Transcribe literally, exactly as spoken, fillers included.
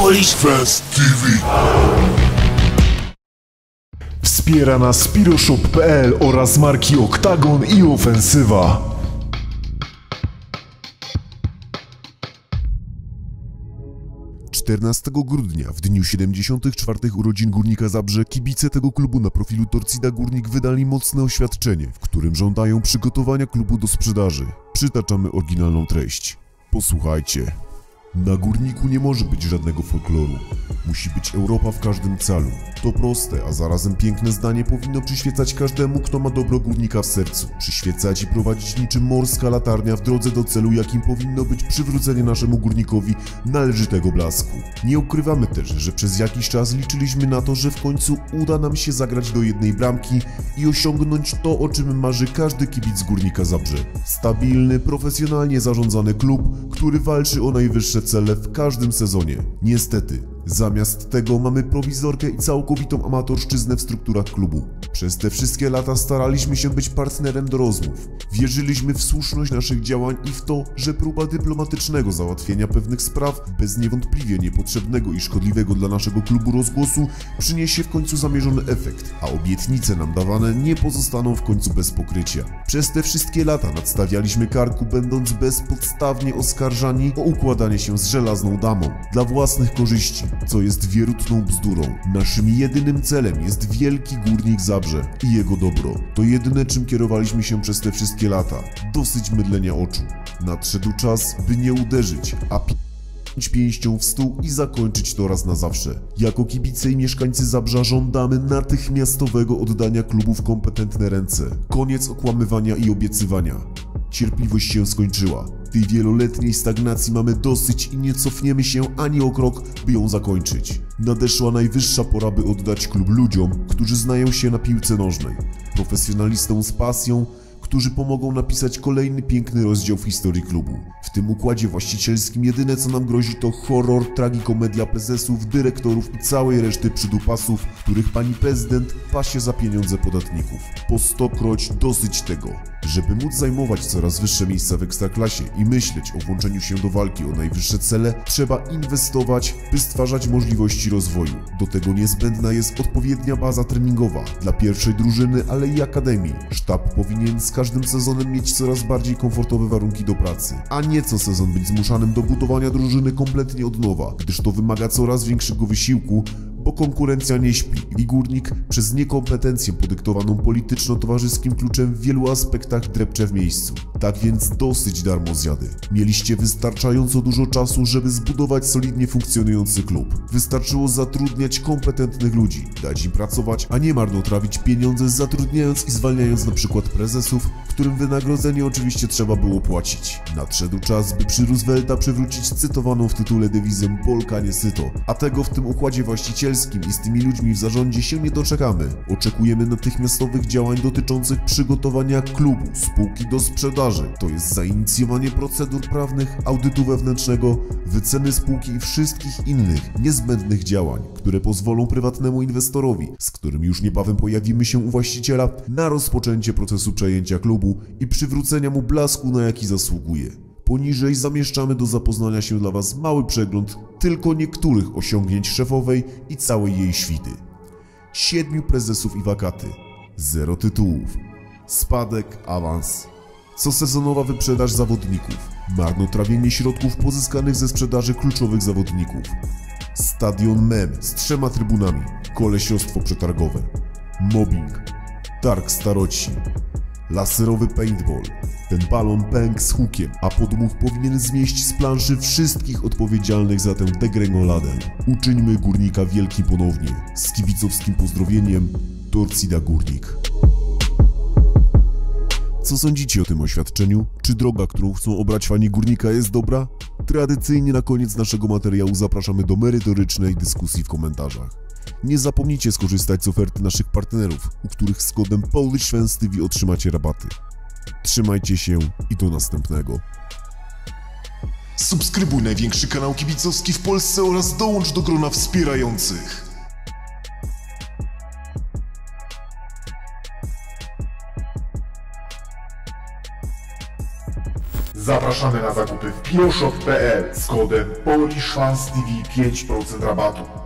PolishFansTV. Wspiera nas PiroShop kropka p l oraz marki Oktagon i Ofensywa. czternastego grudnia, w dniu siedemdziesiątych czwartych urodzin Górnika Zabrze, kibice tego klubu na profilu Torcida Górnik wydali mocne oświadczenie, w którym żądają przygotowania klubu do sprzedaży. Przytaczamy oryginalną treść. Posłuchajcie. Na Górniku nie może być żadnego folkloru. Musi być Europa w każdym calu. To proste, a zarazem piękne zdanie powinno przyświecać każdemu, kto ma dobro Górnika w sercu. Przyświecać i prowadzić niczym morska latarnia w drodze do celu, jakim powinno być przywrócenie naszemu Górnikowi należytego blasku. Nie ukrywamy też, że przez jakiś czas liczyliśmy na to, że w końcu uda nam się zagrać do jednej bramki i osiągnąć to, o czym marzy każdy kibic Górnika Zabrze. Stabilny, profesjonalnie zarządzany klub, który walczy o najwyższe cele w każdym sezonie. Niestety, zamiast tego mamy prowizorkę i całkowitą amatorszczyznę w strukturach klubu. Przez te wszystkie lata staraliśmy się być partnerem do rozmów. Wierzyliśmy w słuszność naszych działań i w to, że próba dyplomatycznego załatwienia pewnych spraw, bez niewątpliwie niepotrzebnego i szkodliwego dla naszego klubu rozgłosu, przyniesie w końcu zamierzony efekt, a obietnice nam dawane nie pozostaną w końcu bez pokrycia. Przez te wszystkie lata nadstawialiśmy karku, będąc bezpodstawnie oskarżani o układanie się z żelazną damą dla własnych korzyści, co jest wierutną bzdurą. Naszym jedynym celem jest wielki Górnik Zabrze i jego dobro. To jedyne, czym kierowaliśmy się przez te wszystkie lata. Dosyć mydlenia oczu. Nadszedł czas, by nie uderzyć, a pi... pięścią w stół i zakończyć to raz na zawsze. Jako kibice i mieszkańcy Zabrza żądamy natychmiastowego oddania klubu w kompetentne ręce. Koniec okłamywania i obiecywania. Cierpliwość się skończyła. Tej wieloletniej stagnacji mamy dosyć i nie cofniemy się ani o krok, by ją zakończyć. Nadeszła najwyższa pora, by oddać klub ludziom, którzy znają się na piłce nożnej. Profesjonalistom z pasją, którzy pomogą napisać kolejny piękny rozdział w historii klubu. W tym układzie właścicielskim jedyne, co nam grozi, to horror, tragikomedia prezesów, dyrektorów i całej reszty przydupasów, których pani prezydent pasie za pieniądze podatników. Po stokroć dosyć tego. Żeby móc zajmować coraz wyższe miejsca w Ekstraklasie i myśleć o włączeniu się do walki o najwyższe cele, trzeba inwestować, by stwarzać możliwości rozwoju. Do tego niezbędna jest odpowiednia baza treningowa dla pierwszej drużyny, ale i akademii. Sztab powinien z każdym sezonem mieć coraz bardziej komfortowe warunki do pracy, a nie co sezon być zmuszanym do budowania drużyny kompletnie od nowa, gdyż to wymaga coraz większego wysiłku, bo konkurencja nie śpi i Górnik przez niekompetencję podyktowaną polityczno-towarzyskim kluczem w wielu aspektach drepcze w miejscu. Tak więc dosyć darmo zjady. Mieliście wystarczająco dużo czasu, żeby zbudować solidnie funkcjonujący klub. Wystarczyło zatrudniać kompetentnych ludzi, dać im pracować, a nie marnotrawić pieniądze, zatrudniając i zwalniając na przykład prezesów, którym wynagrodzenie oczywiście trzeba było płacić. Nadszedł czas, by przy Roosevelta przywrócić cytowaną w tytule dewizę Polka nie syto, a tego w tym układzie właściciel i z tymi ludźmi w zarządzie się nie doczekamy. Oczekujemy natychmiastowych działań dotyczących przygotowania klubu, spółki do sprzedaży. To jest zainicjowanie procedur prawnych, audytu wewnętrznego, wyceny spółki i wszystkich innych niezbędnych działań, które pozwolą prywatnemu inwestorowi, z którym już niebawem pojawimy się u właściciela, na rozpoczęcie procesu przejęcia klubu i przywrócenia mu blasku, na jaki zasługuje. Poniżej zamieszczamy do zapoznania się dla Was mały przegląd tylko niektórych osiągnięć szefowej i całej jej świty. Siedmiu prezesów i wakaty, zero tytułów, spadek, awans, cosezonowa wyprzedaż zawodników, marnotrawienie środków pozyskanych ze sprzedaży kluczowych zawodników, stadion mem z trzema trybunami, kolesiostwo przetargowe, mobbing, targ staroci, laserowy paintball. Ten balon pękł z hukiem, a podmuch powinien zmieść z planszy wszystkich odpowiedzialnych za tę degrengoladę. Uczyńmy Górnika wielki ponownie. Z kibicowskim pozdrowieniem, Torcida Górnik. Co sądzicie o tym oświadczeniu? Czy droga, którą chcą obrać fani Górnika, jest dobra? Tradycyjnie na koniec naszego materiału zapraszamy do merytorycznej dyskusji w komentarzach. Nie zapomnijcie skorzystać z oferty naszych partnerów, u których z kodem PolishFansTV otrzymacie rabaty. Trzymajcie się i do następnego. Subskrybuj największy kanał kibicowski w Polsce oraz dołącz do grona wspierających. Zapraszamy na zakupy w PiroShop kropka p l z kodem PolishFansTV pięć procent rabatu.